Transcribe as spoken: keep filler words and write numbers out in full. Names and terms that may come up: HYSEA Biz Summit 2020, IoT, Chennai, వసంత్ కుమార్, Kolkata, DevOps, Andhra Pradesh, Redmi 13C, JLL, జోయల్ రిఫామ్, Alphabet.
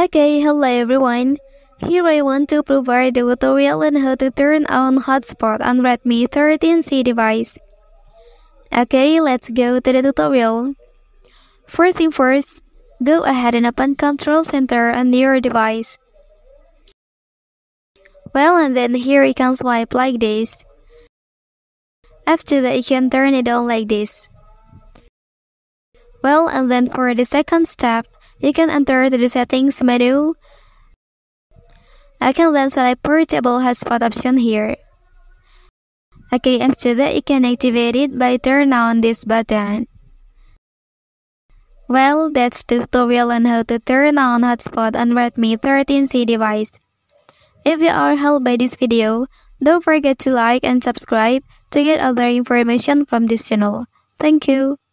Okay, hello everyone. Here I want to provide a tutorial on how to turn on hotspot on Redmi thirteen C device. Okay, let's go to the tutorial. First thing first, go ahead and open Control Center on your device. Well, and then here you can swipe like this. After that, you can turn it on like this. Well, and then for the second step, you can enter the settings menu. I can then select portable hotspot option here. Okay, after that you can activate it by turn on this button. Well, that's the tutorial on how to turn on hotspot on Redmi thirteen C device. If you are helped by this video, don't forget to like and subscribe to get other information from this channel. Thank you.